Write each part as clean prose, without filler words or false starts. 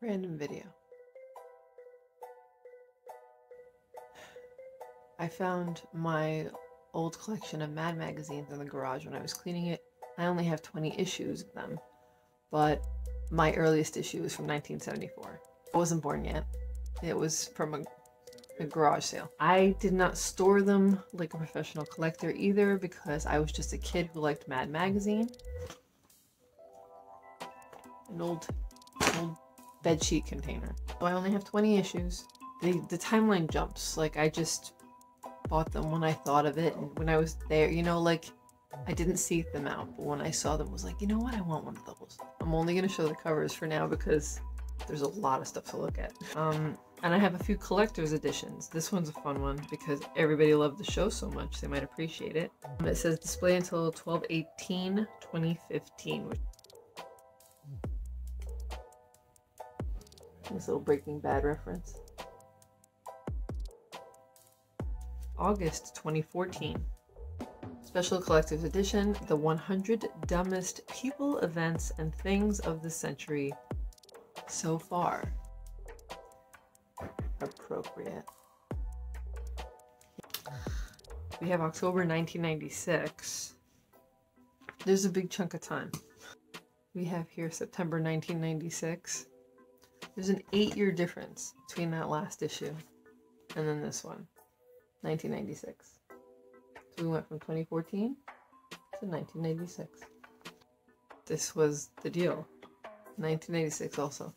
Random video. I found my old collection of Mad magazines in the garage when I was cleaning it. I only have 20 issues of them, but my earliest issue was from 1974. I wasn't born yet. It was from a garage sale. I did not store them like a professional collector either, because I was just a kid who liked Mad Magazine. An old bedsheet container. So I only have 20 issues. The timeline jumps. Like, I just bought them when I thought of it and when I was there, you know, like, I didn't seek them out, but when I saw them, I was like, you know what, I want one of those. I'm only going to show the covers for now because there's a lot of stuff to look at. And I have a few collector's editions. This one's a fun one because everybody loved the show so much, they might appreciate it. It says display until 12/18/2015. This little Breaking Bad reference. August 2014. Special Collector's Edition, the 100 Dumbest People, Events, and Things of the Century so far. Appropriate. We have October 1996. There's a big chunk of time. We have here September 1996. There's an 8-year difference between that last issue and then this one, 1996. So we went from 2014 to 1996. This was the deal. 1986 also.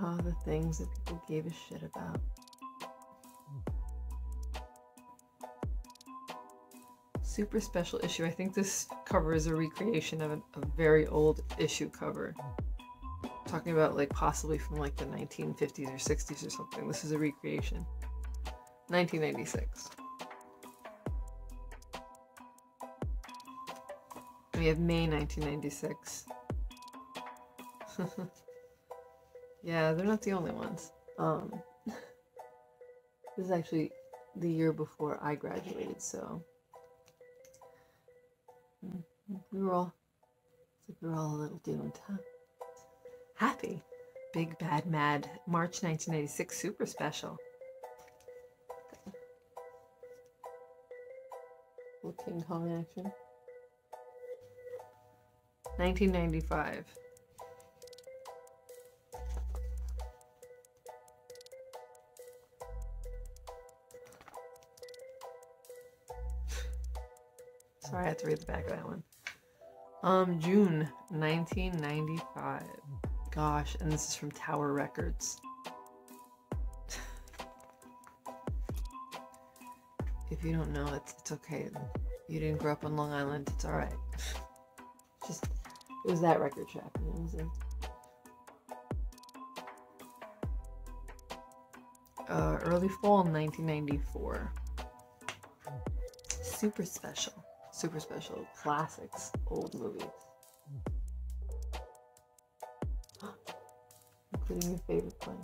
Ah, the things that people gave a shit about. Super special issue. I think this cover is a recreation of a very old issue cover. Talking about like possibly from like the 1950s or 60s or something. This is a recreation. 1996. We have May 1996. Yeah, they're not the only ones. This is actually the year before I graduated, so we were all a little doomed, huh? Happy. Big Bad Mad, March 1996, super special. Little King Kong action. 1995. Sorry, I had to read the back of that one. June 1995. Gosh, and this is from Tower Records. If you don't know, it's okay. You didn't grow up on Long Island, it's alright. Just, it was that record shop, and it was in early fall 1994. Super special, classics, old movies. Including your favorite one.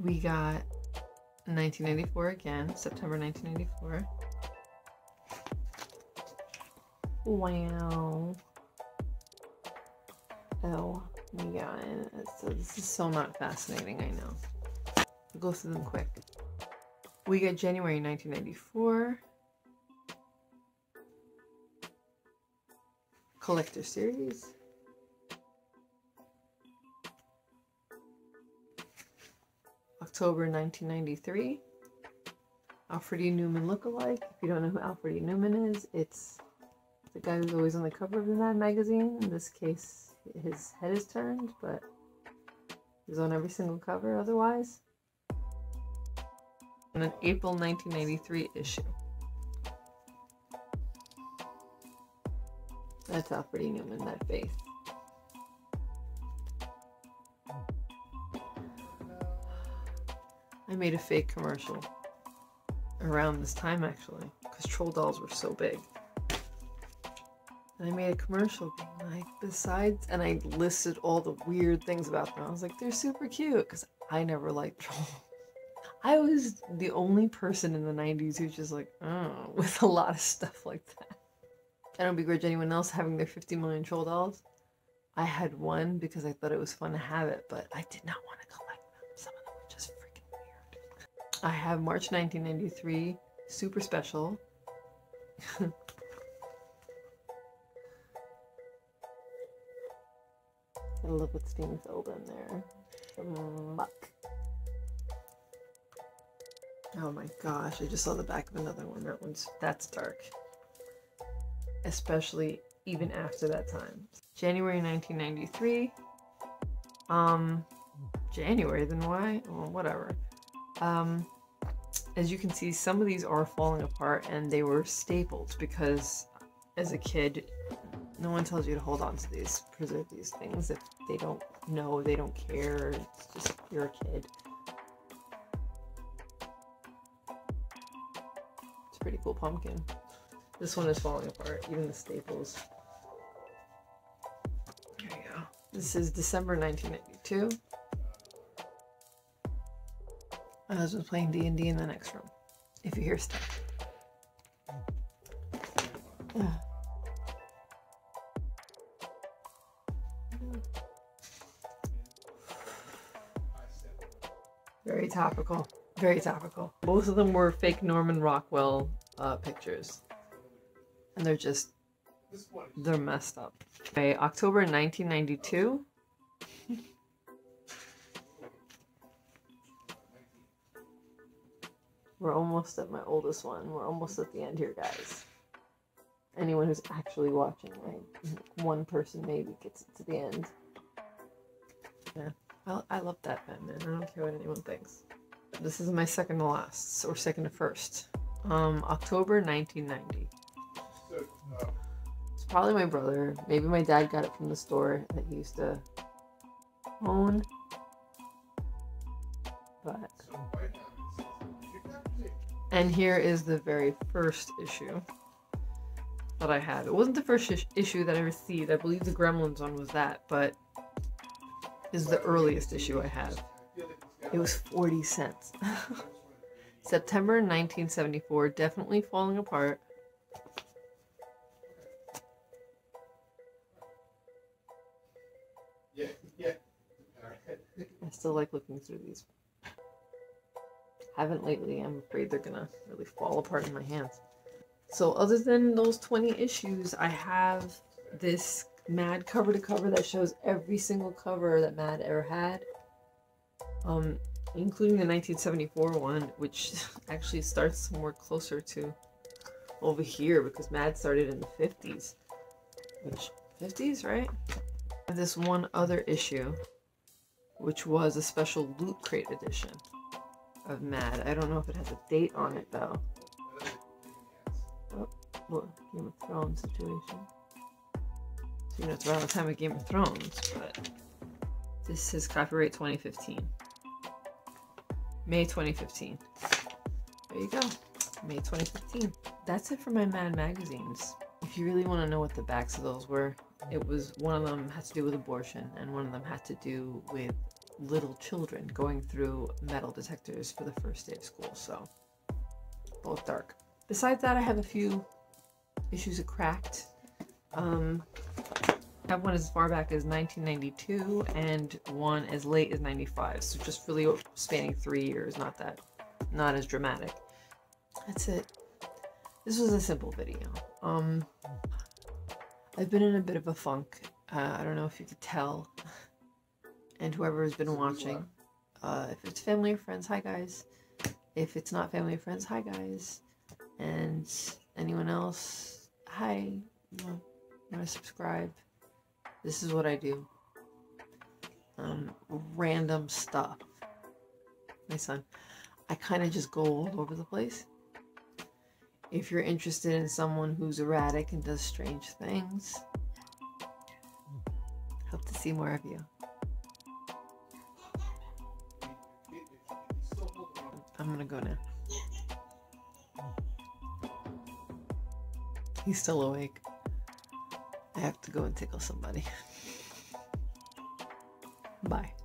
We got 1994 again, September 1994. Wow. Oh my god. So this is so not fascinating, I know. We'll go through them quick. We got January 1994. Collector series. October 1993, Alfred E. Neuman look-alike. If you don't know who Alfred E. Neuman is, it's the guy who's always on the cover of the Mad magazine. In this case, his head is turned, but he's on every single cover otherwise. And an April 1993 issue. That's Alfred E. Neuman, that face. I made a fake commercial around this time, actually, because troll dolls were so big. And I made a commercial being like, besides, and I listed all the weird things about them. I was like, they're super cute, because I never liked trolls. I was the only person in the 90s who was just like, oh, with a lot of stuff like that. I don't begrudge anyone else having their 50 million troll dolls. I had one because I thought it was fun to have it, but I did not want to collect them. Some of them were just freaking weird. I have March 1993 Super Special. I love what's being filled in there. Muck. Oh my gosh, I just saw the back of another one. That's dark. Especially even after that time. January 1993. January, then why? Well, whatever. As you can see, some of these are falling apart and they were stapled because as a kid, no one tells you to hold on to these, preserve these things. If they don't know, they don't care, it's just, you're a kid. It's a pretty cool pumpkin. This one is falling apart, even the staples. There you go. This is December 1992. My husband's playing D&D in the next room, if you hear stuff. Ugh. Very topical. Very topical. Both of them were fake Norman Rockwell pictures. And they're just, they're messed up. Okay, October 1992. We're almost at my oldest one. We're almost at the end here, guys. Anyone who's actually watching, like, one person maybe gets it to the end. Yeah. I love that Batman. I don't care what anyone thinks. This is my second to last, or second to first. October 1990. It's probably my brother. Maybe my dad got it from the store that he used to own. But. And here is the very first issue that I had. It wasn't the first issue that I received. I believe the Gremlins one was that, but. This is the earliest issue I have. It was 40 cents. September 1974, definitely falling apart. Yeah. I still like looking through these. Haven't lately, I'm afraid they're gonna really fall apart in my hands. So other than those 20 issues, I have this Mad cover to cover that shows every single cover that Mad ever had, including the 1974 one, which actually starts somewhere closer to over here because Mad started in the 50s, which 50s, right? And this one other issue, which was a special loot crate edition of Mad. I don't know if it has a date on it though. Oh, well, Game of Thrones situation. You know, it's around the time of Game of Thrones, but this is copyright 2015. May 2015. There you go. May 2015. That's it for my Mad magazines. If you really want to know what the backs of those were, it was one of them had to do with abortion and one of them had to do with little children going through metal detectors for the first day of school, so both dark. Besides that, I have a few issues of Cracked. I have one as far back as 1992 and one as late as 95, so just really spanning 3 years, not as dramatic. That's it. This was a simple video. I've been in a bit of a funk. I don't know if you could tell, and whoever has been watching, if it's family or friends, hi guys. If it's not family or friends, hi guys. And anyone else, hi, you want to subscribe. This is what I do. Random stuff. My son. I kind of just go all over the place. If you're interested in someone who's erratic and does strange things, hope to see more of you. I'm gonna go now. He's still awake. I have to go and tickle somebody. Bye.